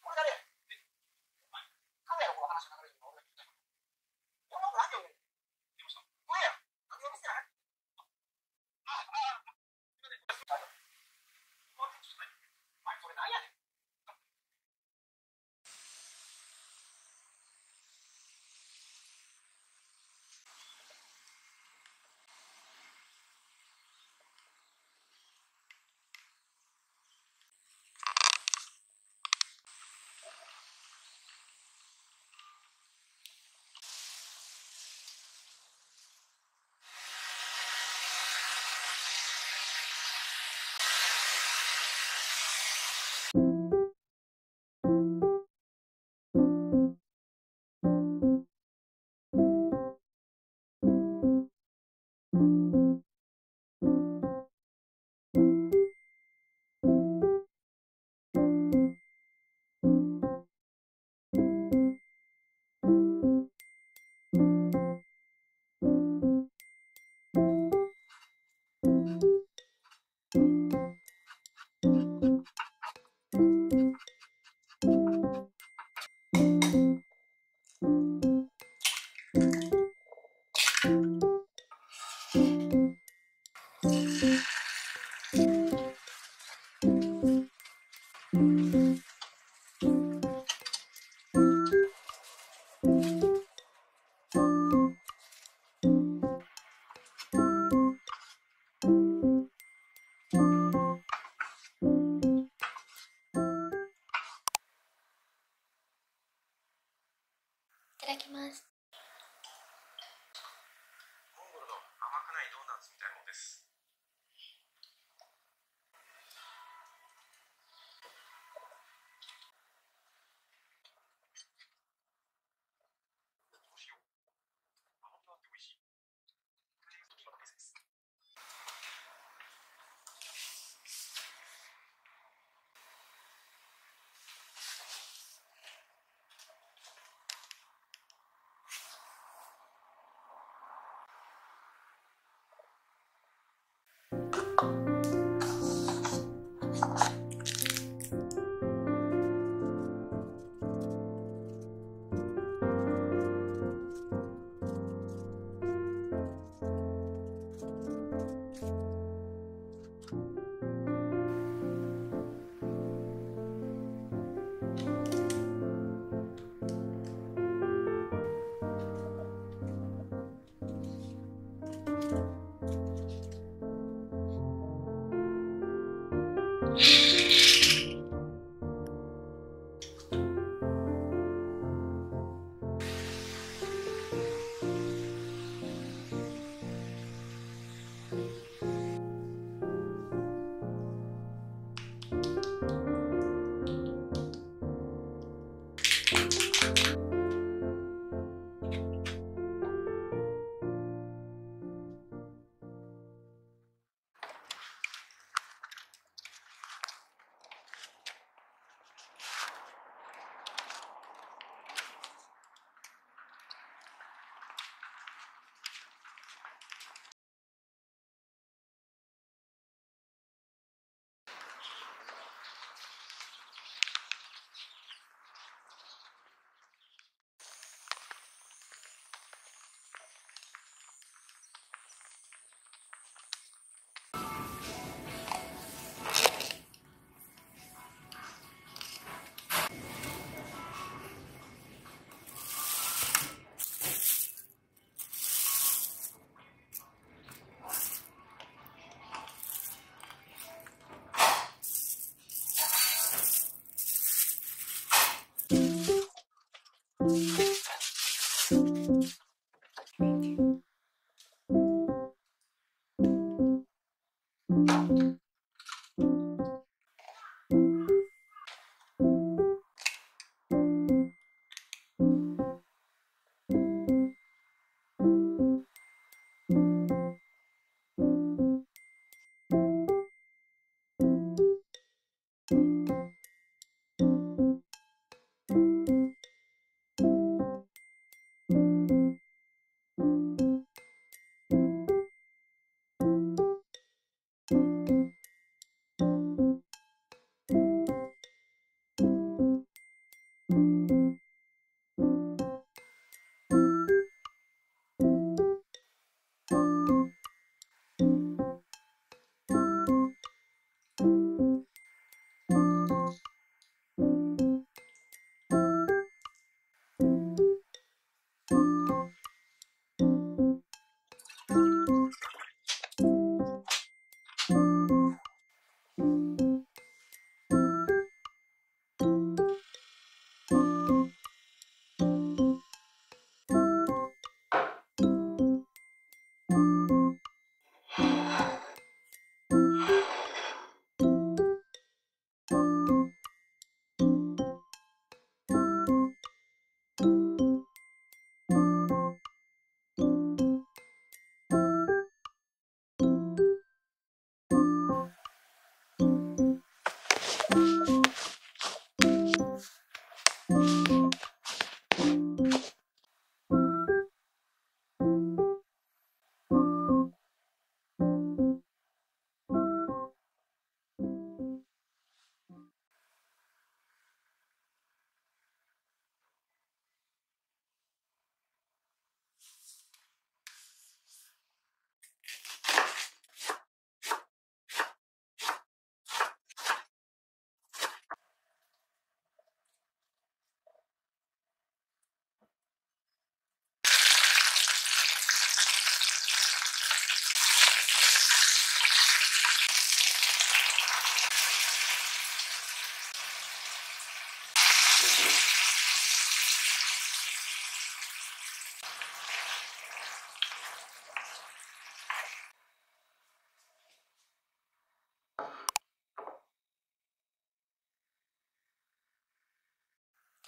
これだね。ただきます。モンゴルの甘くないドーナツみたいなのです。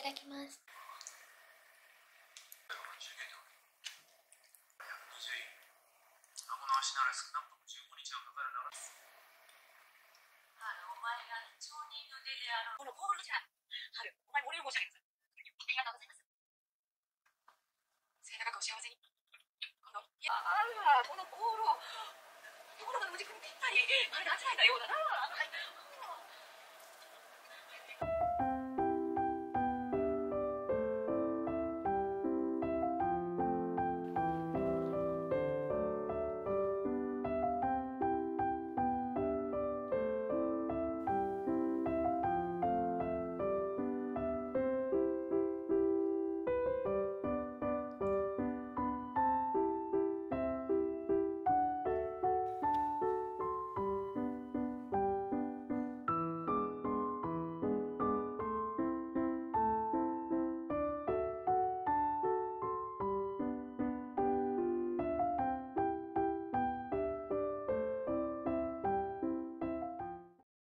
ただきます。このボールじゃない春、お前俺の方じゃないですか。ありがとうございます。末永くお幸せに。この、いやー、このボールを、ところが無事君ぴったり、あれ、間違えたようだな。はい。